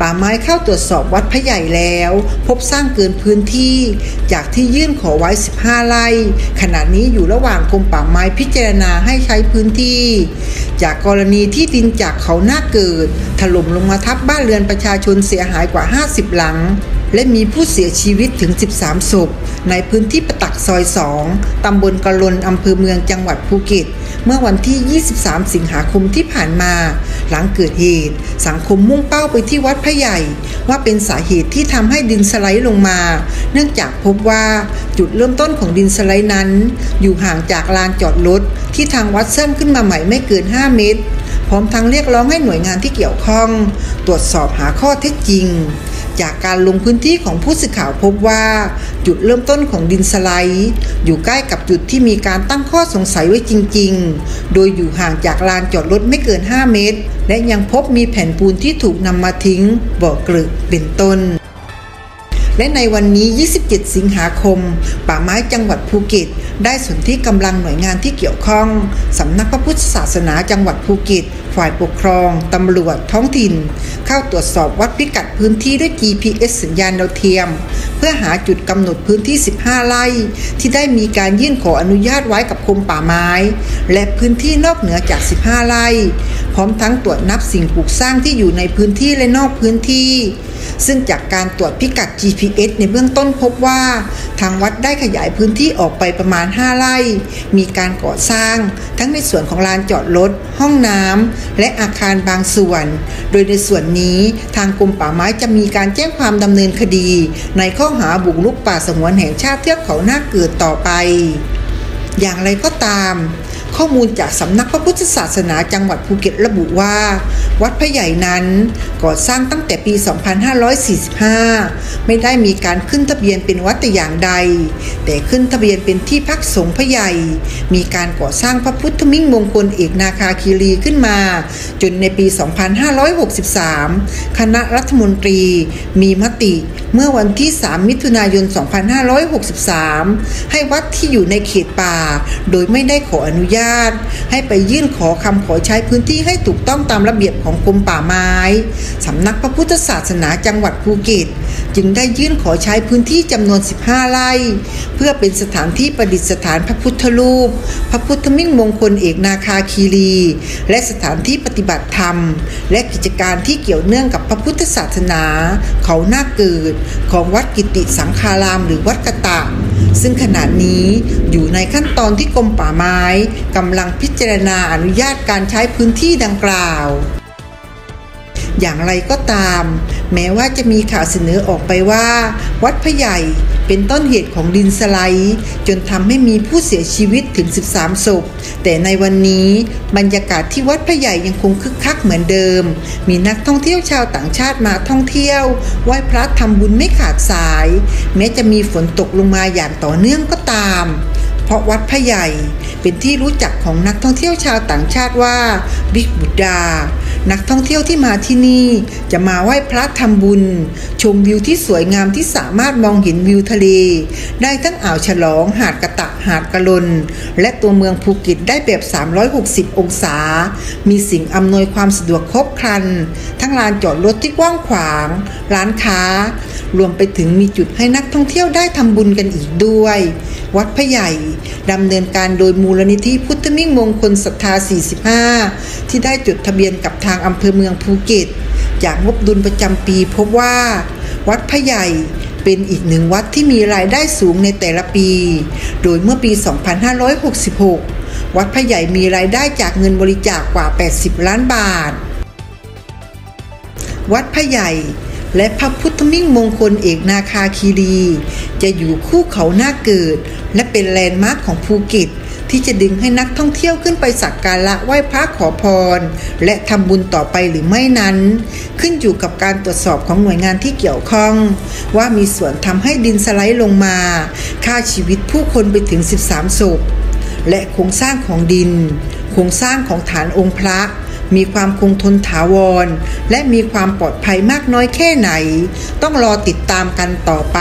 ป่าไม้เข้าตรวจสอบวัดพระใหญ่แล้วพบสร้างเกินพื้นที่จากที่ยื่นขอไว้15ไร่ขณะนี้อยู่ระหว่างกรมป่าไม้พิจารณาให้ใช้พื้นที่จากกรณีที่ดินจากเขาหน้าเกิดถล่มลงมาทับบ้านเรือนประชาชนเสียหายกว่า50หลังและมีผู้เสียชีวิตถึง13ศพในพื้นที่ปะตักซอย2ตำบลกะลนอำเภอเมืองจังหวัดภูเก็ตเมื่อวันที่23สิงหาคมที่ผ่านมาหลังเกิดเหตุสังคมมุ่งเป้าไปที่วัดพระใหญ่ว่าเป็นสาเหตุที่ทำให้ดินสไลด์ลงมาเนื่องจากพบว่าจุดเริ่มต้นของดินสไลด์นั้นอยู่ห่างจากลานจอดรถที่ทางวัดสร้างขึ้นมาใหม่ไม่เกิน5เมตรพร้อมทั้งเรียกร้องให้หน่วยงานที่เกี่ยวข้องตรวจสอบหาข้อเท็จจริงจากการลงพื้นที่ของผู้สื่อข่าวพบว่าจุดเริ่มต้นของดินสไลด์อยู่ใกล้กับจุดที่มีการตั้งข้อสงสัยไว้จริงๆโดยอยู่ห่างจากลานจอดรถไม่เกิน5เมตรและยังพบมีแผ่นปูนที่ถูกนำมาทิ้งบ่อเกลือเป็นต้นและในวันนี้27สิงหาคมป่าไม้จังหวัดภูเก็ตได้สนธิกำลังหน่วยงานที่เกี่ยวข้องสำนักพระพุทธศาสนาจังหวัดภูเก็ตฝ่ายปกครองตำรวจท้องถิ่นเข้าตรวจสอบวัดพิกัดพื้นที่ด้วย GPS สัญญาณดาวเทียมเพื่อหาจุดกำหนดพื้นที่15ไร่ที่ได้มีการยื่นขออนุญาตไว้กับกรมป่าไม้และพื้นที่นอกเหนือจาก15ไร่พร้อมทั้งตรวจนับสิ่งปลูกสร้างที่อยู่ในพื้นที่และนอกพื้นที่ซึ่งจากการตรวจพิกัด GPS ในเบื้องต้นพบว่าทางวัดได้ขยายพื้นที่ออกไปประมาณ5ไร่มีการก่อสร้างทั้งในส่วนของลานจอดรถห้องน้ำและอาคารบางส่วนโดยในส่วนนี้ทางกรมป่าไม้จะมีการแจ้งความดำเนินคดีในข้อหาบุกรุกป่าสงวนแห่งชาติเทือกเขาหน้าเกิดต่อไปอย่างไรก็ตามข้อมูลจากสำนักพระพุทธศาสนาจังหวัดภูเก็ตระบุว่าวัดพระใหญ่นั้นก่อสร้างตั้งแต่ปี 2545 ไม่ได้มีการขึ้นทะเบียนเป็นวัดแต่อย่างใดแต่ขึ้นทะเบียนเป็นที่พักสงฆ์พระใหญ่มีการก่อสร้างพระพุทธมิ่งมงคลเอกนาคาคีรีขึ้นมาจนในปี 2563 คณะรัฐมนตรีมีมติเมื่อวันที่ 3 มิถุนายน 2563 ให้วัดที่อยู่ในเขตป่าโดยไม่ได้ขออนุญาตให้ไปยื่นขอคำขอใช้พื้นที่ให้ถูกต้องตามระเบียบของกรมป่าไม้สำนักพระพุทธศาสนาจังหวัดภูเก็ตจึงได้ยื่นขอใช้พื้นที่จำนวน15ไร่เพื่อเป็นสถานที่ประดิษฐานพระพุทธรูปพระพุทธมิ่งมงคลเอกนาคาคีรีและสถานที่ปฏิบัติธรรมและกิจการที่เกี่ยวเนื่องกับพระพุทธศาสนาเขาหน้าเกิดของวัดกิติสังคารามหรือวัดกะตะซึ่งขณะนี้อยู่ในขั้นตอนที่กรมป่าไม้กำลังพิจารณาอนุญาตการใช้พื้นที่ดังกล่าวอย่างไรก็ตามแม้ว่าจะมีข่าวเสนอออกไปว่าวัดพระใหญ่เป็นต้นเหตุของดินสไลด์จนทำให้มีผู้เสียชีวิตถึง13ศพแต่ในวันนี้บรรยากาศที่วัดพระใหญ่ยังคงคึกคักเหมือนเดิมมีนักท่องเที่ยวชาวต่างชาติมาท่องเที่ยวไหว้พระทำบุญไม่ขาดสายแม้จะมีฝนตกลงมาอย่างต่อเนื่องก็ตามเพราะวัดพระใหญ่เป็นที่รู้จักของนักท่องเที่ยวชาวต่างชาติว่า Big Buddha นักท่องเที่ยวที่มาที่นี่จะมาไหว้พระทำบุญชมวิวที่สวยงามที่สามารถมองเห็นวิวทะเลได้ทั้งอ่าวฉลองหาดกะตะหาดกะลนและตัวเมืองภูเก็ตได้แบบ360องศามีสิ่งอำนวยความสะดวกครบครันทั้งลานจอดรถที่กว้างขวางร้านค้ารวมไปถึงมีจุดให้นักท่องเที่ยวได้ทำบุญกันอีกด้วยวัดพระใหญ่ดำเนินการโดยมูลนิธิพุทธมิ่งมงคลศรัทธา45ที่ได้จดทะเบียนกับทางอำเภอเมืองภูเก็ตจากงบดุลประจำปีพบว่าวัดพระใหญ่เป็นอีกหนึ่งวัดที่มีรายได้สูงในแต่ละปีโดยเมื่อปี 2566 วัดพระใหญ่มีรายได้จากเงินบริจาคกว่า80ล้านบาทวัดพระใหญ่และพระพุทธมิ่งมงคลเอกนาคาคีรีจะอยู่คู่เขาหน้าเกิดและเป็นแลนด์มาร์คของภูเก็ตที่จะดึงให้นักท่องเที่ยวขึ้นไปสักการะไหว้พระขอพรและทำบุญต่อไปหรือไม่นั้นขึ้นอยู่กับการตรวจสอบของหน่วยงานที่เกี่ยวข้องว่ามีส่วนทำให้ดินสไลด์ลงมาฆ่าชีวิตผู้คนไปถึง13ศพและโครงสร้างของดินโครงสร้างของฐานองค์พระมีความคงทนถาวรและมีความปลอดภัยมากน้อยแค่ไหนต้องรอติดตามกันต่อไป